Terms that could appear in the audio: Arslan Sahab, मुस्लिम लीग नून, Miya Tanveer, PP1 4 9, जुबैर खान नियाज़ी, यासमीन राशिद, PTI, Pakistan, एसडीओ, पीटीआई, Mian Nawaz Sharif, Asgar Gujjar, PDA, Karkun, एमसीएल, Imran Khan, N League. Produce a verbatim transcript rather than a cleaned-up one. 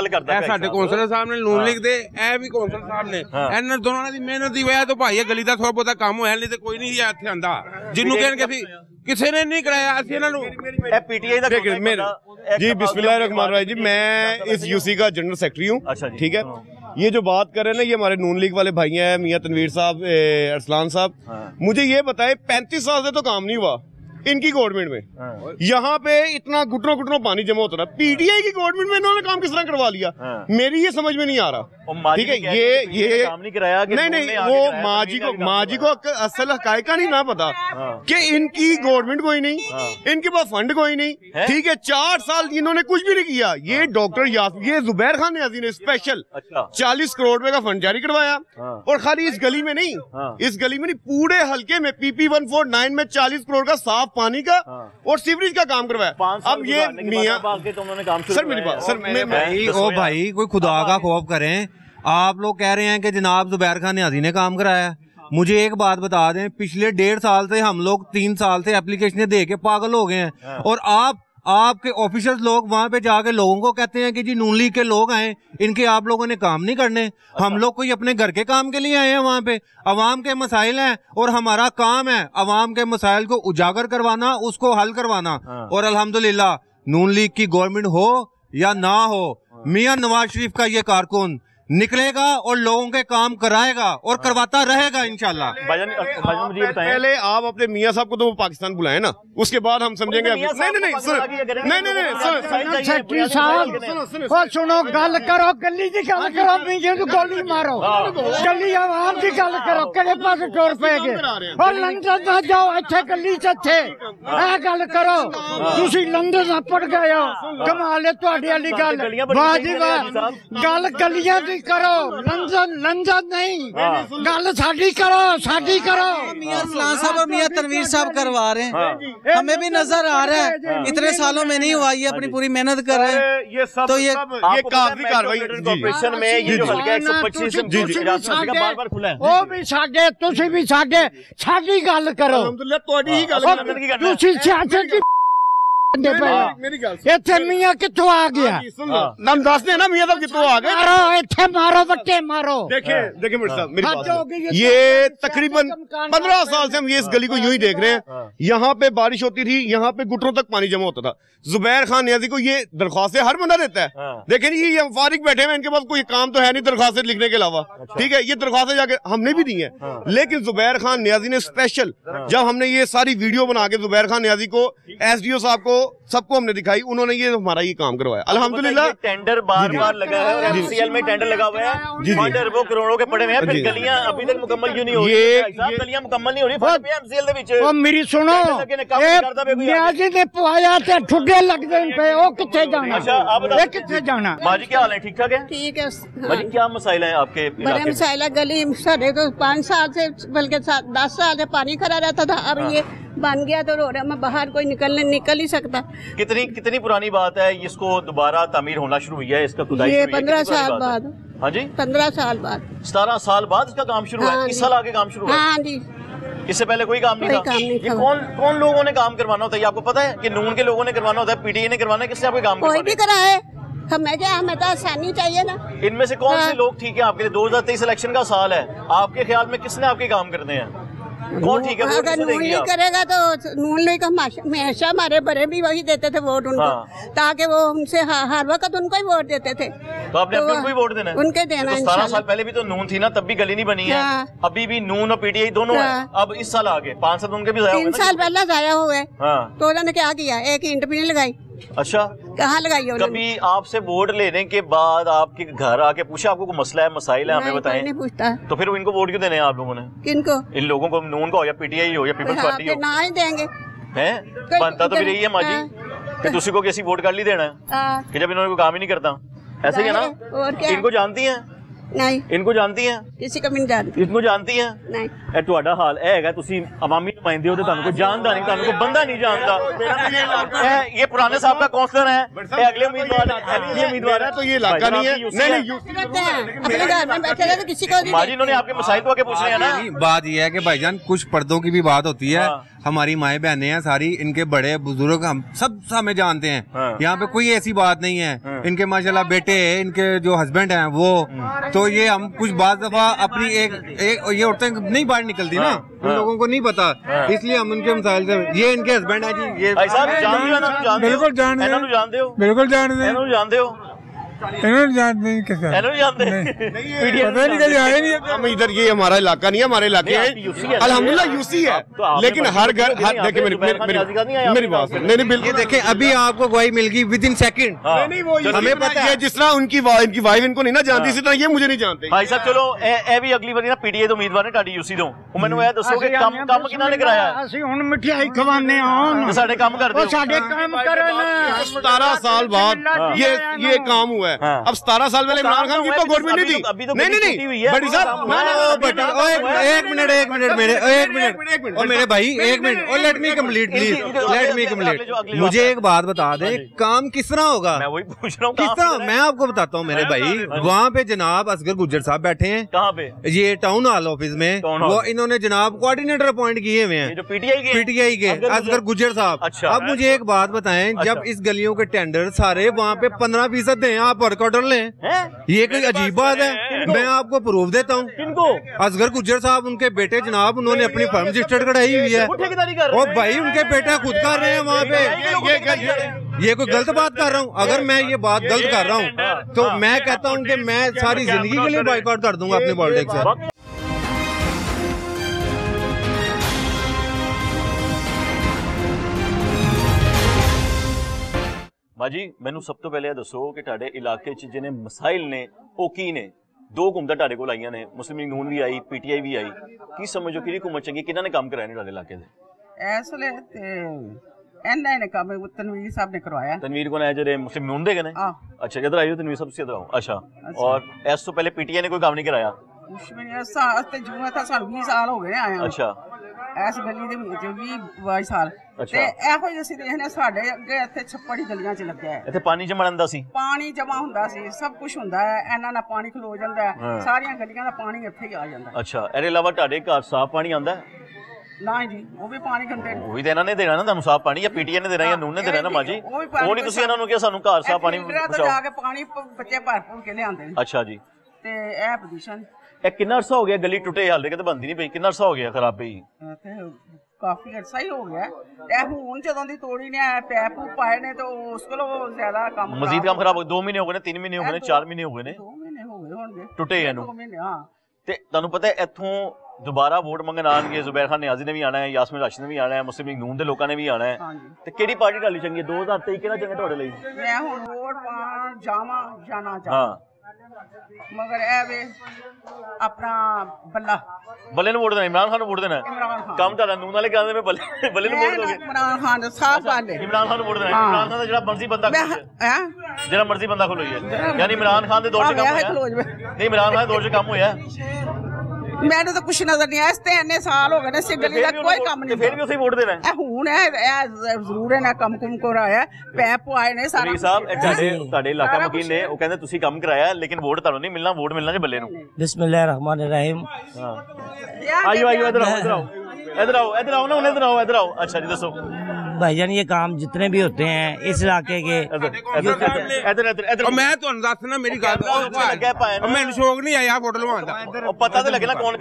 General secretary हूँ, ठीक है। ये जो बात कर रहे हैं ना, ये हमारे नून लीग वाले भाई हैं, मिया तनवीर साहब, अरसलान साहब। मुझे ये बताए, पैंतीस साल से तो काम नहीं हुआ इनकी गवर्नमेंट में। यहाँ पे इतना घुटनों घुटनों पानी जमा होता रहा। पीटीआई की गवर्नमेंट में इन्होंने काम किस तरह करवा लिया, मेरी ये समझ में नहीं आ रहा, ठीक है। ये ये काम नहीं कराया, नहीं नहीं वो माँ जी को माँ जी को असल हकायक नहीं ना पता कि इनकी गवर्नमेंट कोई नहीं, इनके पास फंड कोई नहीं, ठीक है। चार साल इन्होंने कुछ भी नहीं किया। ये डॉक्टर ये जुबैर खान नियाज़ी ने स्पेशल चालीस करोड़ रुपए का फंड जारी करवाया, और खाली इस गली में नहीं, इस गली में नहीं, पूरे हल्के में पीपी वन फोर नाइन में चालीस करोड़ का साफ पानी का और सीवरेज का काम करवाया। अब ये मियां सर मेरी बात सर मैं भाई ओ भाई कोई खुदा का खौफ करें। आप लोग कह रहे हैं कि जनाब जुबैर खान नियाज़ी ने काम कराया। मुझे एक बात बता दें, पिछले डेढ़ साल से हम लोग तीन साल से एप्लीकेशन दे के पागल हो गए हैं, और आप आपके ऑफिसर्स लोग वहाँ पे जाके लोगों को कहते हैं कि जी नून लीग के लोग आए, इनके आप लोगों ने काम नहीं करने। अच्छा। हम लोग कोई अपने घर के काम के लिए आए हैं, वहाँ पे अवाम के मसाइल हैं, और हमारा काम है अवाम के मसाइल को उजागर करवाना, उसको हल करवाना। हाँ। और अल्हम्दुलिल्लाह नून लीग की गवर्नमेंट हो या ना हो, मियां नवाज शरीफ का ये कारकुन निकलेगा और लोगों के काम कराएगा और करवाता रहेगा इंशाल्लाह। पहले आप अपने मियां साहब को तो पाकिस्तान बुलाए ना, उसके बाद हम समझेंगे। नहीं नहीं नहीं सेक्रेटरी साहब सुनो, गल करो, गली की गल करो, बीजे को गोली मारो, गली आवाम की गल करो, किस पास टोर पे गए और लंदन ना जाओ, इतने गली चे गल करो। तुम लंदन पड़ गए हो, कमाल है तुम्हारी वाली गल, वाह जी वाह। गल गलियां करो, लंजन लंजन नहीं, गल साडी करो, साडी करो। मियां अरसलान साहब और मियां तनवीर साहब करवा रहे हैं, हमें भी नजर आ रहा है, इतने सालों में नहीं हुआ, ये अपनी पूरी मेहनत कर रहे हैं। ये सब तो ये ये काफी कार्रवाई कॉर्पोरेशन में ये जो हल्का एक सौ पच्चीस का बार-बार खुला है, वो भी साडे, तुसी भी साडे, साडी गल करो। अल्हम्दुलिल्लाह तोडी ही गल करनी, तुसी सियासत की इथे मियां कितों आ गया, नाम दस देना मियां साहब कितों आ गए। मारो इथे, मारो बट्टे मारो। देखिए देखिए मिर्ज़ा साहब मेरी बात, ये तकरीबन पंद्रह साल से हम ये इस गली को यूं ही देख रहे हैं। यहाँ पे बारिश होती थी, यहाँ पे घुटनों तक पानी जमा होता था। जुबैर खान नियाज़ी को ये दरख्वास्तें हर बंदा देता है। देखे ये हम फारिग बैठे हैं, इनके पास कोई काम तो है नहीं दरख्वास्तें लिखने के अलावा, ठीक है। ये दरख्वास्तें जाके हमने भी दी है, लेकिन जुबैर खान नियाज़ी ने स्पेशल जब हमने ये सारी वीडियो बना के जुबैर खान नियाज़ी को, एसडीओ साहब को, सबको हमने दिखाई, उन्होंने ये हमारा ये काम करवाया अल्हम्दुलिल्लाह। टेंडर बार बार लगा है, एमसीएल में टेंडर लगा हुआ है, फंड अरबों करोड़ों के पड़े हुए हैं, फिर गलियां अभी तक मुकम्मल क्यों नहीं हो रही है, गलियां मुकम्मल नहीं हो रही, फंड पे एमसीएल दे विच। ओ मेरी सुनो, नियाज़ी ने पवाया ते ठुड्डे लगदे पे, ओ किथे जाना, ए किथे जाना। माजी क्या हाल है, ठीक ठाक है? ठीक है माजी, क्या मसाइल है आपके? बड़े मसाइल है, गली साढ़े तो पाँच साल से बल्कि दस साल से पानी खड़ा रहता था, अब ये बन गया तो रो रहा, मैं बाहर कोई निकलने निकल ही सकता। कितनी कितनी पुरानी बात है, इसको दोबारा तामीर होना शुरू हुई है इसका? खुदाई ये पंद्रह साल बाद। हाँ जी, पंद्रह साल बाद, सतारह साल बाद इसका काम शुरू हुआ, इस साल आगे काम शुरू हुआ। हाँ जी, इससे पहले कोई काम नहीं कोई था, काम नहीं ये था। कौन कौन लोगों ने काम करवाना होता है, आपको पता है कि नून के लोगों ने करवाना होता है, पीटीए ने करवाना है, किसने आपके काम कोई भी कराए? हमें क्या, हमें तो आसानी चाहिए ना। इनमें से कौन से लोग ठीक है आपके लिए? दो हजार तेईस इलेक्शन का साल है, आपके ख्याल में किसने आपके काम करने हैं? कौन ठीक है? अगर नून लीग करेगा तो नून लीग हमेशा, हमारे बड़े भी वही देते थे वोट उनको। हाँ। ताकि वो उनसे हर हा, वक्त उनको ही वोट देते थे, तो आपने तो उनको ही वोट देना है? उनके देना। तो सत्रह साल पहले भी तो नून थी ना, तब भी गली नहीं बनी है। हाँ। अभी भी नून और पीटीआई दोनों है। अब इस साल आगे पाँच साल उनके भी तीन साल पहले जाया हुआ है, तो उन्होंने क्या किया, एक ईंट भी नहीं लगाई। अच्छा, कहाँ लगाई हो? कभी आपसे वोट लेने के बाद आपके घर आके पूछा आपको कोई मसला है, मसाइल है, हमें बताएं? नहीं पूछता। तो फिर इनको वोट क्यों देने हैं आप लोगों ने? किनको? इन लोगों को, नून को या पीटीआई हो या पीपल्स पार्टी हो, ना ही देंगे हैं। बनता तो फिर यही है माजी कि तुसी को कैसी वोट कर ली देना है, कि जब इन्होंने कोई काम ही नहीं करता, ऐसे ही है ना। इनको जानती है? नहीं। इनको जानती है? किसी को नहीं जानती। इनको जानती है? नहीं। ए तुहाडा हाल ए हैगा, तुसी अवामी नुमाइंदे हो ते तानू कोई जानदा नहीं, तानू कोई बंदा नहीं जानदा। ये पुराने साहब का काउंसलर है, ये अगले उम्मीदवार है, ये उम्मीदवार है, तो ये इलाका नहीं है। नहीं नहीं, अपने घर में बैठे रहे तो किसी को नहीं। माजी इन्होंने आपके मसाइल को आके पूछ रहे हैं ना। बात ये है कि भाईजान कुछ पर्दों की भी बात होती है, हमारी माएँ बहनें हैं सारी, इनके बड़े बुजुर्ग हम सब हमें जानते हैं। हाँ। यहाँ पे कोई ऐसी बात नहीं है। हाँ। इनके माशाल्लाह बेटे हैं, इनके जो हस्बैंड हैं वो, तो ये हम कुछ बार दफा अपनी एक, एक ये औरतें नहीं बाहर निकलती। हाँ। ना उन लोगों को नहीं पता, इसलिए हम उनके मिसाल से ये इनके हस्बैंड है जी, ये बिल्कुल जानते हो, बिल्कुल जानते हो, इधर ये हमारा इलाका नहीं है, हमारे इलाके है अल्हम्दुलिल्लाह यूसी है, लेकिन हर घर मेरी बात नहीं बिल्कुल। देखें अभी आपको गवाही मिल गई विद इन सेकेंड, हमें पता है जिस तरह उनकी इनकी वाइफ इनको नहीं ना जानती, इसी तरह ये मुझे नहीं जानते। भाई साहब चलो ए भी अगली बार ना पीडीए के उम्मीदवार ने ਤੁਹਾਡੀ ਯੂਸੀ ਤੋਂ ਮੈਨੂੰ ਇਹ ਦੱਸੋ ਕਿ ਕੰਮ ਕੰਮ ਕਿਨਾਂ ਨੇ ਕਰਾਇਆ। ਅਸੀਂ ਹੁਣ ਮਠਿਆਈ ਖਵਾਉਂਦੇ ਹਾਂ, ਸਾਡੇ ਕੰਮ ਕਰਦੇ ਹੋ, ਸਾਡੇ ਕੰਮ ਕਰਨ सत्रह साल बाद ये ये काम हुआ। हाँ। अब सतारह साल पहले इमरान खान की तो गवर्नमेंट नहीं थी। तो नहीं नहीं नहीं बड़ी साहब एक मिनट एक मिनट मेरे एक मिनट और मेरे भाई एक मिनट और let me complete please let me complete. मुझे एक बात बता दे, काम किस तरह होगा, मैं वही पूछ रहा हूँ किस तरह। मैं आपको बताता हूँ मेरे भाई, वहाँ पे जनाब असगर गुज्जर साहब बैठे हैं, कहाँ पे ये टाउन हॉल ऑफिस में, वो इन्होंने जनाब कोऑर्डिनेटर अपॉइंट किए हुए हैं पीटीआई के असगर गुज्जर साहब। अब मुझे एक बात बताएं, जब इस गलियों के टेंडर सारे वहाँ पे पंद्रह फीसद दे आप ऑर्डर लें, ये कोई अजीब बात है। मैं आपको प्रूफ देता हूँ, असगर गुज्जर साहब उनके बेटे जनाब उन्होंने अपनी फर्म रजिस्टर्ड कराई हुई है, और भाई उनके बेटा खुद कर रहे हैं वहाँ पे, ये कोई गलत बात कर रहा हूँ? अगर मैं ये बात गलत कर रहा हूँ तो मैं कहता हूँ कि मैं सारी जिंदगी के लिए बॉयकॉट कर दूंगा अपने पॉलिटिक्स से। भाजी मैनू सब तो पहले दसो कि तुहाडे इलाके च जिन्हें मसाइल ने वो की ने, दो हुकूमत तुहाडे कोल आईयां ने, मुस्लिम लीग नून भी आई, पीटीआई भी आई, की समझो कि हुकूमत चंगी, किन्हां ने काम कराए ने तुहाडे इलाके दे? इस वेले एन ने काम तनवीर साहब ने करवाया, तनवीर को ने जेडे मुस्लिम नून दे ने। अच्छा इधर आइयो तनवीर साहब, इधर आओ। अच्छा और इस तो पहले पीटीआई ने कोई काम नहीं कराया? कुछ भी नहीं, ऐसा ते जुआ था साल बीस साल हो गए आया। अच्छा इस गली दे बीस बाईस साल। अच्छा। ते एहो ही असि देखने साडे अगे इत्थे छप्पड़ी गलियां च लग्या है, इत्थे पानी जमा हुंदा सी, पानी जमा हुंदा सी, सब कुछ हुंदा है, एना ना पानी खलो जांदा है, सारियां गलियां दा पानी इत्थे ही आ जांदा है। अच्छा एरे अलावा तुहाडे घर साफ पानी आंदा है? ਨਾ ਜੀ ਉਹ ਵੀ ਪਾਣੀ ਗੰਦੇ ਨੇ, ਉਹ ਵੀ ਦੇਣਾ ਨੇ, ਦੇਣਾ ਨਾ ਤੁਹਾਨੂੰ ਸਾਫ ਪਾਣੀ ਜਾਂ ਪੀਟੀਏ ਨੇ ਦੇਣਾ ਜਾਂ ਨੂਨ ਨੇ ਦੇਣਾ ਨਾ ਮਾਜੀ, ਉਹ ਨਹੀਂ ਤੁਸੀਂ ਇਹਨਾਂ ਨੂੰ ਕਿਹਾ ਸਾਨੂੰ ਘਰ ਸਾਫ ਪਾਣੀ ਪਹੁੰਚਾਓ, ਜਾ ਕੇ ਪਾਣੀ ਬੱਚੇ ਭਰ ਭੁਰ ਕੇ ਲਿਆਉਂਦੇ ਨੇ। ਅੱਛਾ ਜੀ ਤੇ ਇਹ ਪੋਜੀਸ਼ਨ ਇਹ ਕਿੰਨਾ ਅਰਸਾ ਹੋ ਗਿਆ ਗਲੀ ਟੁੱਟੇ ਹਾਲ ਦੇ ਕਿਤੇ ਬੰਦੀ ਨਹੀਂ ਪਈ, ਕਿੰਨਾ ਅਰਸਾ ਹੋ ਗਿਆ ਖਰਾਬ ਪਈ? ਕਾਫੀ ਅਰਸਾ ਹੀ ਹੋ ਗਿਆ, ਇਹ ਹੁਣ ਜਦੋਂ ਦੀ ਤੋੜੀ ਨੇ ਪੈਪ ਪਾਏ ਨੇ ਤੇ ਉਸ ਕੋਲੋਂ ਜ਼ਿਆਦਾ ਕੰਮ ਮਜ਼ੀਦ ਕੰਮ ਖਰਾਬ ਹੋ ਗਿਆ। दो ਮਹੀਨੇ ਹੋ ਗਏ ਨੇ, तीन ਮਹੀਨੇ ਹੋ ਗਏ ਨੇ, चार ਮਹੀਨੇ ਹੋ ਗਏ ਨੇ, दो ਮਹੀਨੇ ਹੋ ਗਏ ਹੋਣਗੇ ਟੁੱਟੇ ਇਹਨੂੰ। ਹਾਂ ਤੇ ਤੁਹਾਨੂੰ ਪਤਾ ਇੱਥੋਂ दोबारा वोट मंगन आएंगे, जुबैर खान नियाजी ने भी आना है, यासमीन राशिद ने भी आना है, मुस्लिम लीग नून के लोगों ने भी आना है, तो केड़ी पार्टी डाली चंगी दो हजार तेई कि चंगे तुहाडे लई? मैं हुण वोट पाण जावां जां ना जावां, मगर ऐ वे अपना बल्ला बल्ले नूं वोट देना, इमरान खान नूं वोट देना, काम तुहाडा नून वाले कहंदे मैं बल्ले बल्ले नूं वोट दोगे, इमरान खान साफ गल है, इमरान खान नूं वोट देना, इमरान खान दा जेड़ा मर्जी बंदा है, जेड़ा मर्जी बंदा खलोई है, यानी इमरान खान दे दौर च काम होया नहीं, इमरान खान दे दौर च काम होया ਮੈਨੂੰ ਤਾਂ ਕੁਛ ਨਜ਼ਰ ਨਹੀਂ ਆਇਆ। ਤੇ ਇੰਨੇ ਸਾਲ ਹੋ ਗਏ ਨੇ ਇਸ ਗਲੀ ਦਾ ਕੋਈ ਕੰਮ ਨਹੀਂ, ਫਿਰ ਵੀ ਉਸੇ ਵੋਟ ਦੇਣਾ ਹੈ। ਹੁਣ ਇਹ ਜ਼ਰੂਰ ਇਹਨਾਂ ਕੰਮ ਕੁਮ ਕਰਾਇਆ, ਪੈਪ ਆਏ ਨੇ ਸਾਰਾ। ਸਾਹਿਬ ਤੁਹਾਡੇ ਤੁਹਾਡੇ ਇਲਾਕਾ ਮਕੀਨ ਨੇ ਉਹ ਕਹਿੰਦੇ ਤੁਸੀਂ ਕੰਮ ਕਰਾਇਆ ਲੇਕਿਨ ਵੋਟ ਤੁਹਾਨੂੰ ਨਹੀਂ ਮਿਲਣਾ, ਵੋਟ ਮਿਲਣਾ ਜੇ ਬੱਲੇ ਨੂੰ। ਬਿਸਮਿਲ੍ਲਾਹਿਰ ਰਹਿਮਾਨਿਰ ਰਹੀਮ। ਆਇਓ ਆਇਓ ਇਧਰ ਆਓ ਇਧਰ ਆਓ इधर आओ इधर आओ ना इधर आओ इधर आओ। अच्छा जी दसो भाईजान, ये काम जितने भी होते हैं इस इलाके के इधर इधर इधर मैं तो दस ना मेरी गल, मैं शौक नहीं आया फोटो लवान, पता तो लगे ना कौन